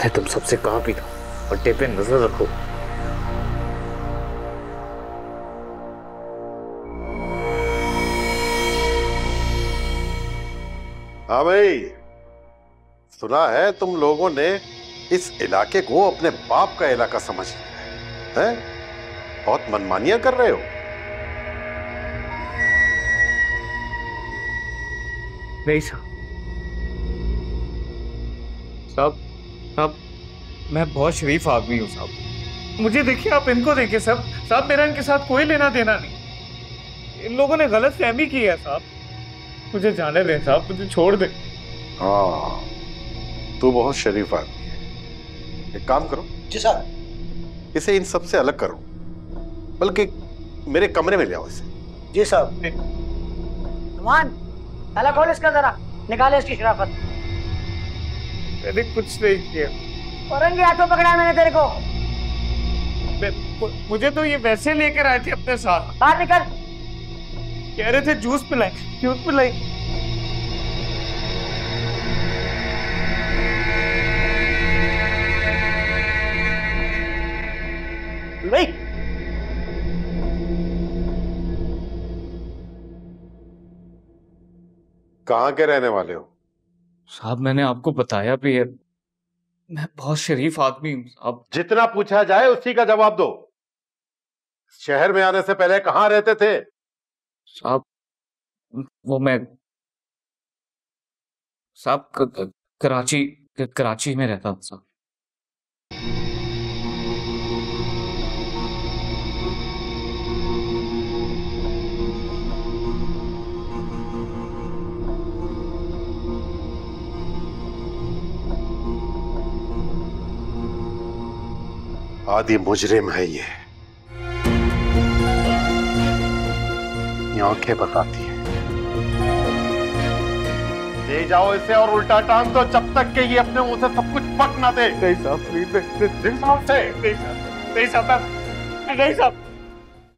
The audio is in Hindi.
मैंने तुम सबसे कहा भी था, पट्टे पे नजर रखो। हाँ भाई, सुना है तुम लोगों ने इस इलाके को अपने बाप का इलाका समझ लिया है, हैं? बहुत मनमानियां कर रहे हो। नहीं साहब, मैं बहुत शरीफ आदमी हूँ साहब। मुझे देखिए, आप इनको देखिए साहब, मेरा इनके साथ कोई लेना देना नहीं। इन लोगों ने गलत फहमी की है साहब, मुझे जाने दे साहब, मुझे छोड़ दे। हाँ, तू बहुत शरीफ आदमी है। एक काम करो जी साहब, इसे इन सब से अलग करो, बल्कि मेरे कमरे में ले आओ इसे। जी साहब। ताला खोल इसका जरा, निकाले इसकी शराफत। मैंने कुछ नहीं किया। और रंगे हाथों पकड़ा मैंने तेरे को। मुझे तो ये वैसे लेकर आए थे अपने साथ। बाहर निकल। कह रहे थे जूस पिलाएं, जूस पिलाएं। कहाँ के रहने वाले हो? साहब मैंने आपको बताया भी है, मैं बहुत शरीफ आदमी हूँ साहब। जितना पूछा जाए उसी का जवाब दो। शहर में आने से पहले कहाँ रहते थे? साहब वो मैं साहब कराची में रहता हूँ साहब। आदि मुजरिम है ये, आंखें बताती है। ले जाओ इसे और उल्टा टांग दो, जब तक के ये अपने मुंह से सब कुछ पक ना दे। नहीं साहब, नहीं साहब, नहीं साहब, नहीं साहब।